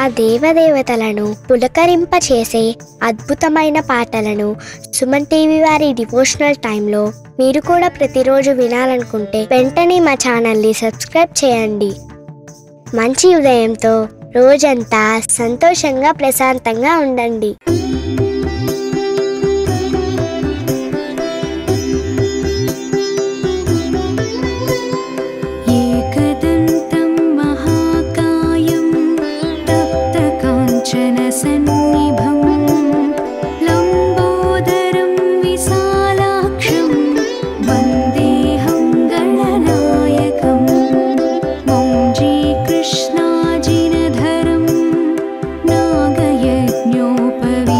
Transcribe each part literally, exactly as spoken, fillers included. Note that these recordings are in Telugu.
ఆ దేవదేవతలను పులకరింపచేసే అద్భుతమైన పాటలను సుమన్ టీవీ వారి డివోషనల్ టైంలో మీరు కూడా ప్రతిరోజు వినాలనుకుంటే వెంటనే మా ఛానల్ని సబ్స్క్రైబ్ చేయండి. మంచి ఉదయంతో రోజంతా సంతోషంగా ప్రశాంతంగా ఉండండి. You're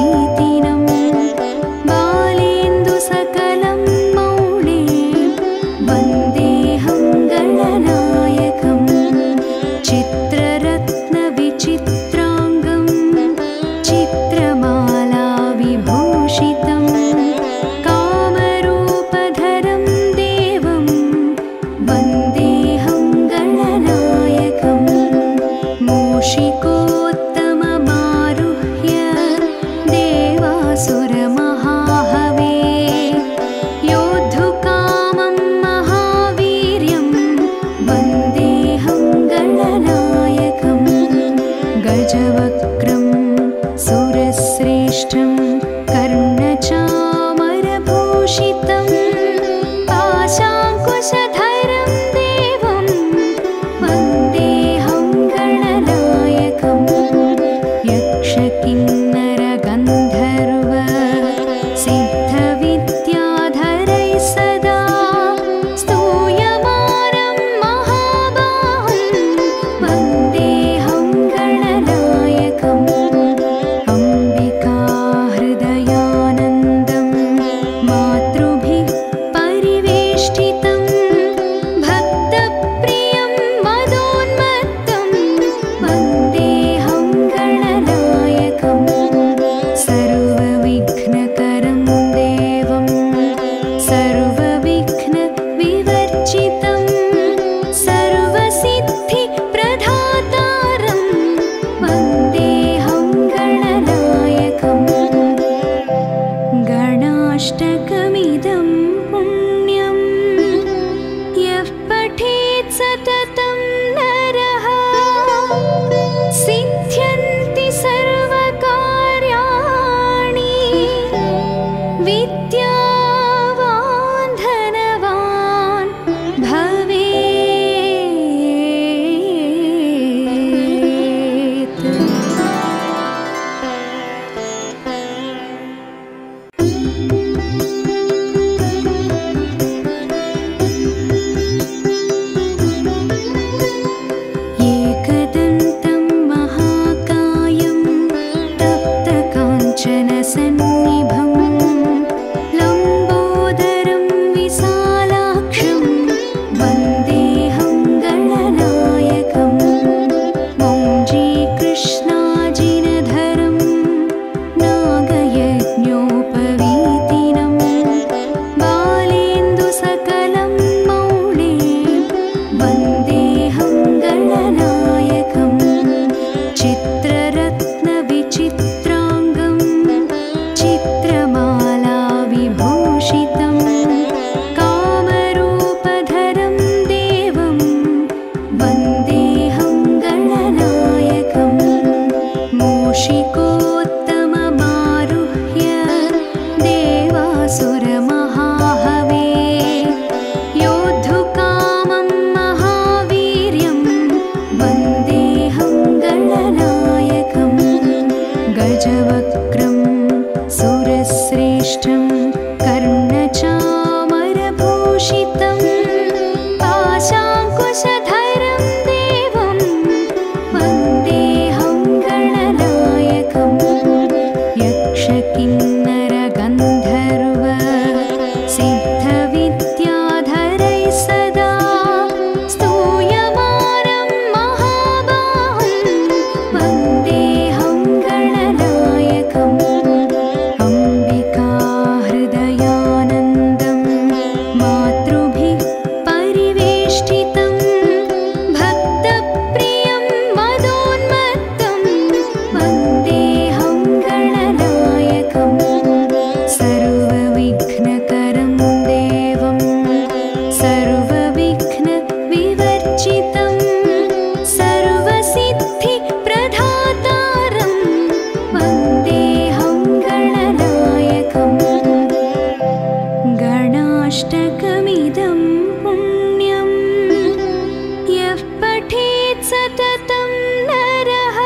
सततं नरः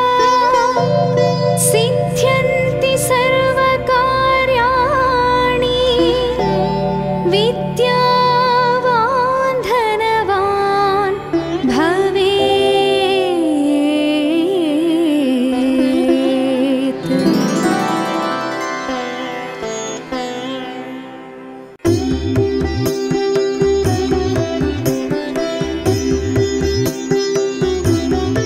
सिद्ध्यन्ति सर्वकार्याणि विद्यावान् धनवान् भवेत्। Thank you.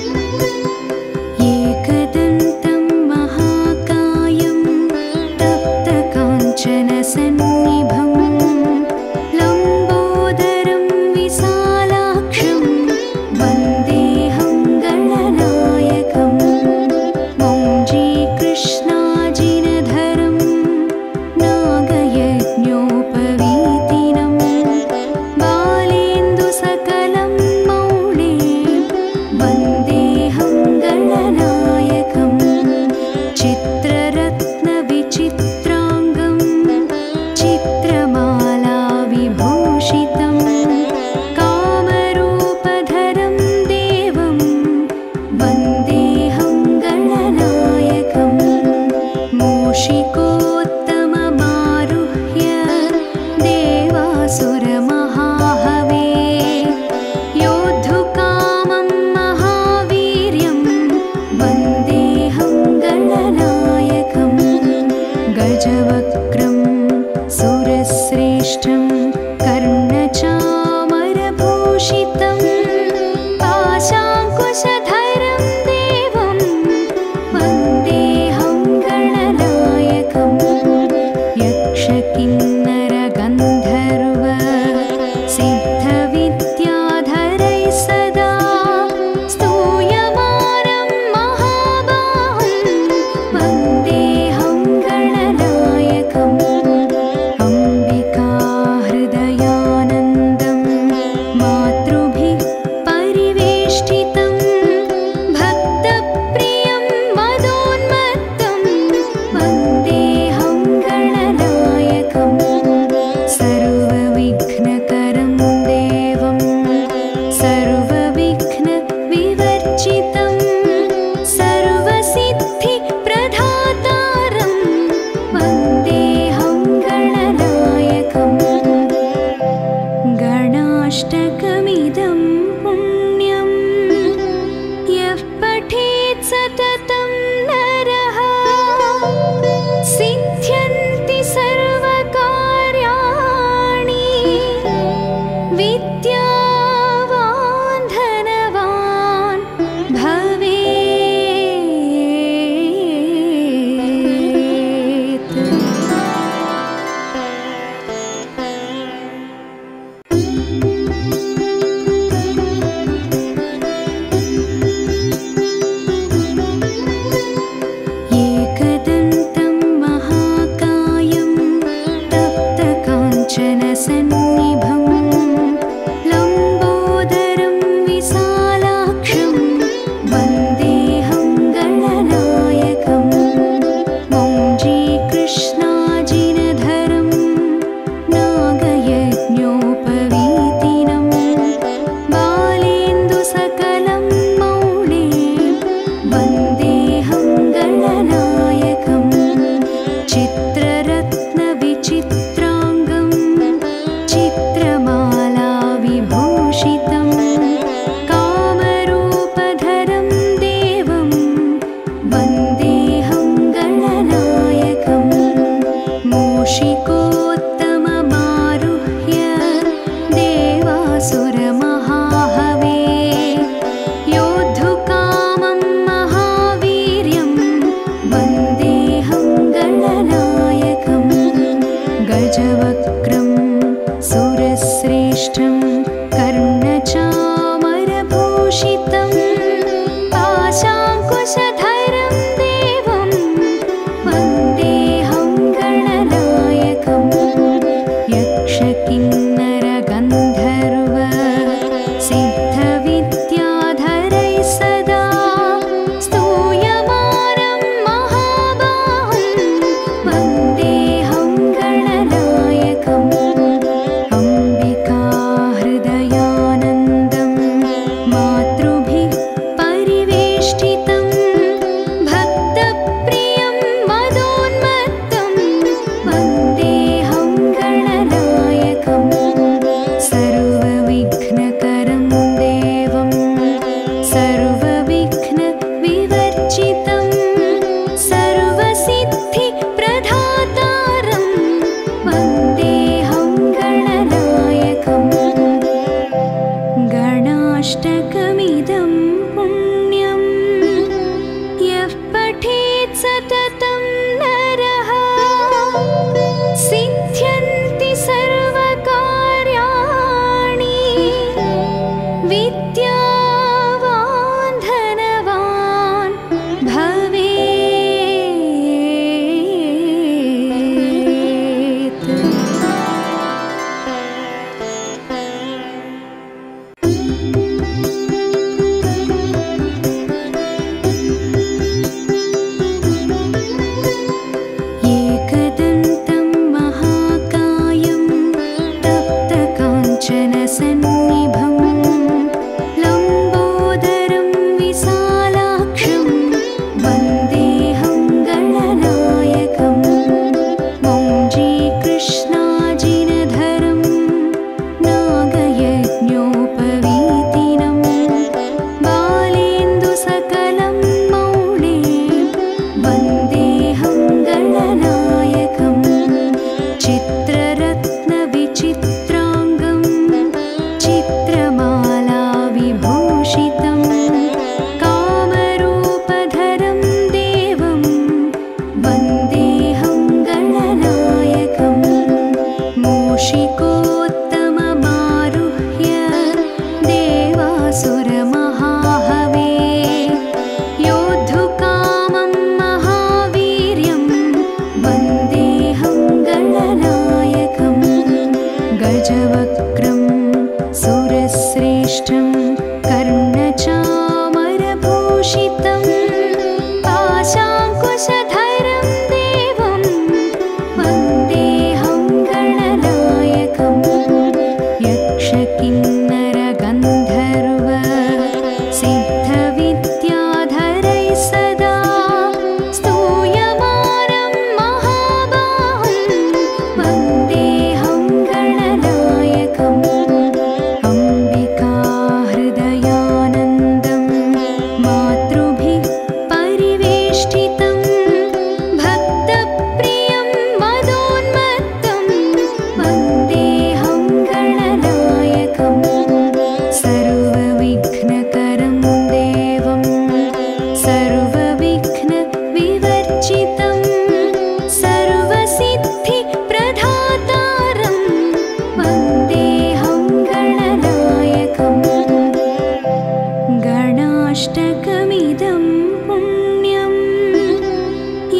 लोकमिदं पुण्यं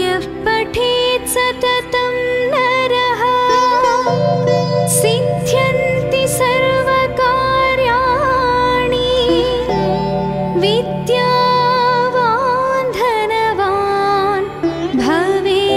यः पठेत् सततं नरः सिद्ध्यन्ति सर्वकार्याणि विद्यावान् धनवान् भवेत्।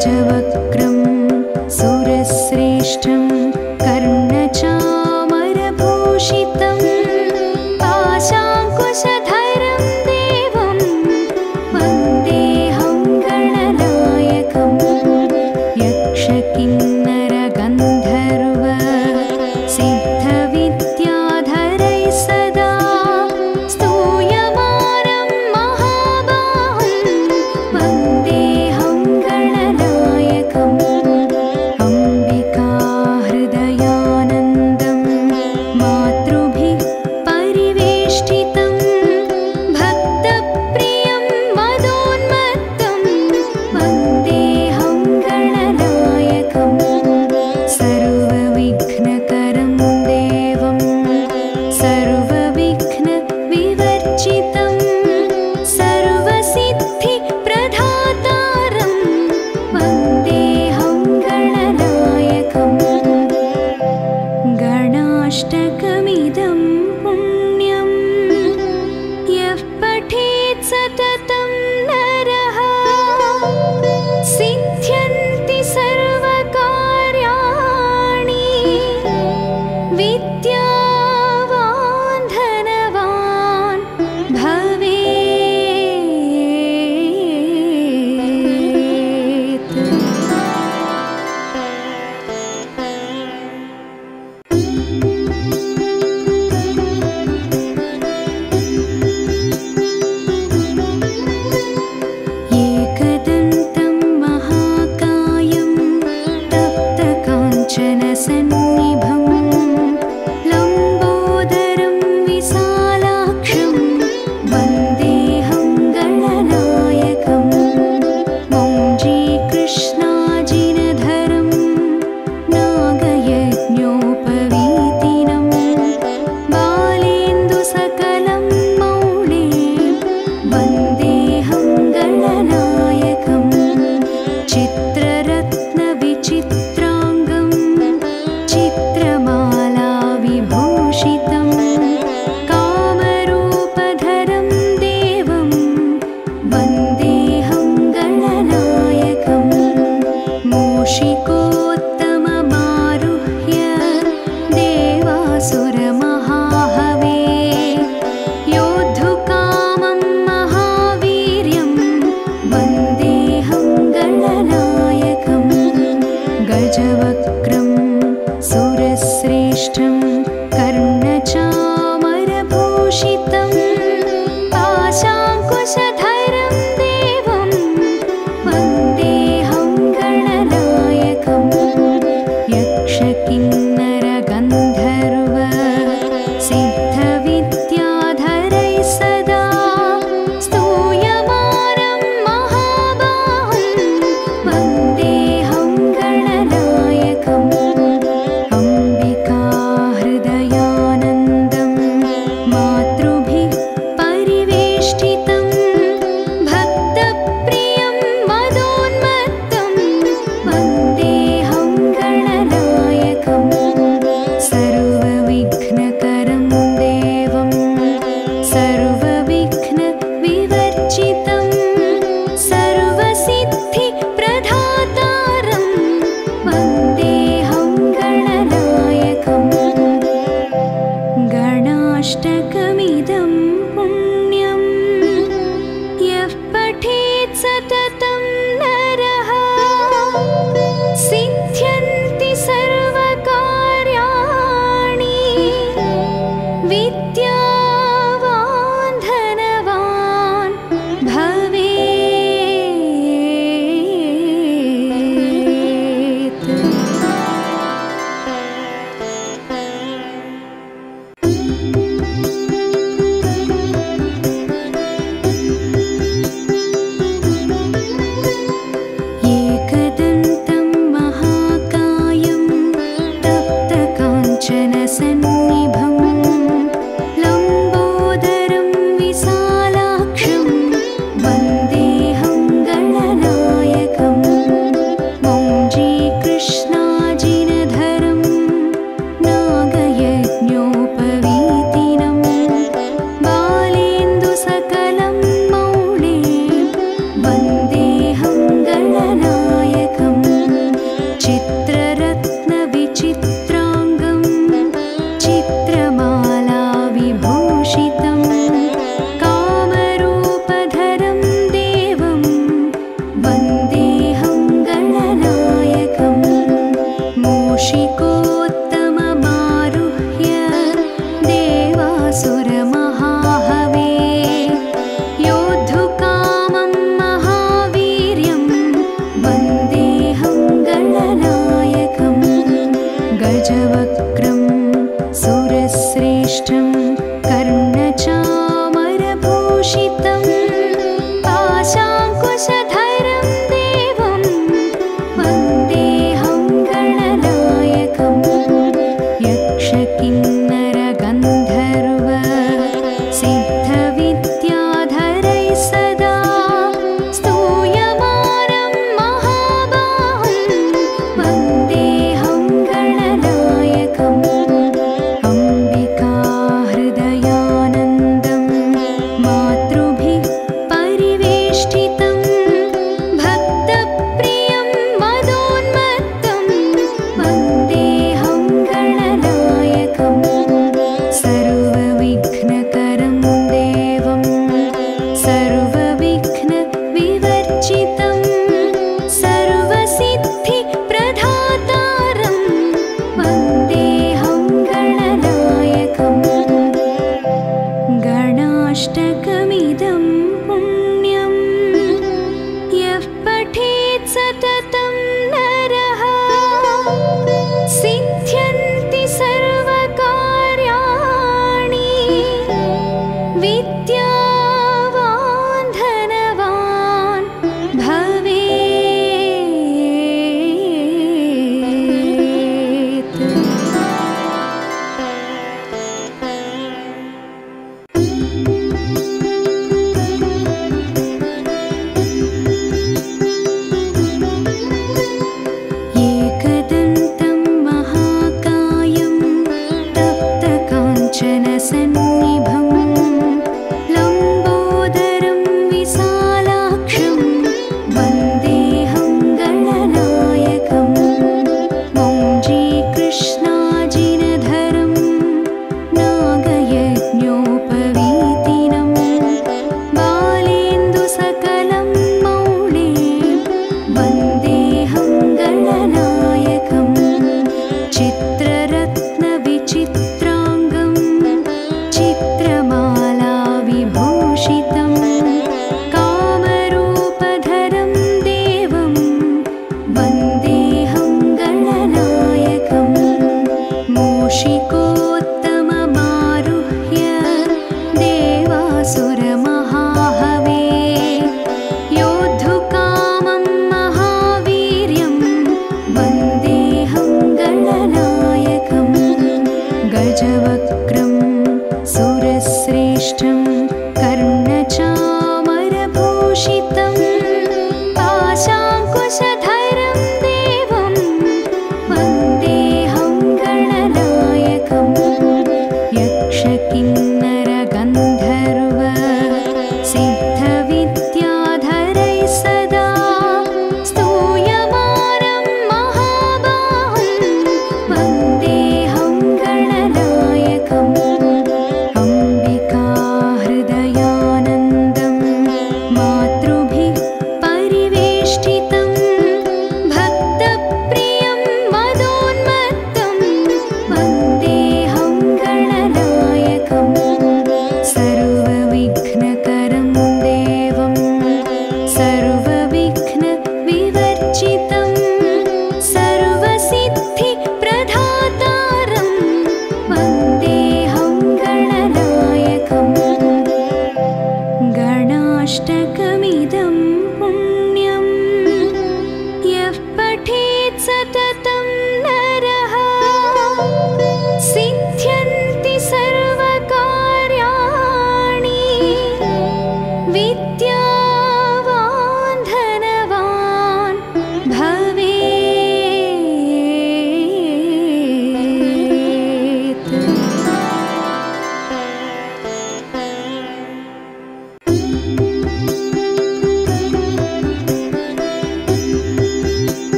जवक्रं सुरश्रेष्ठं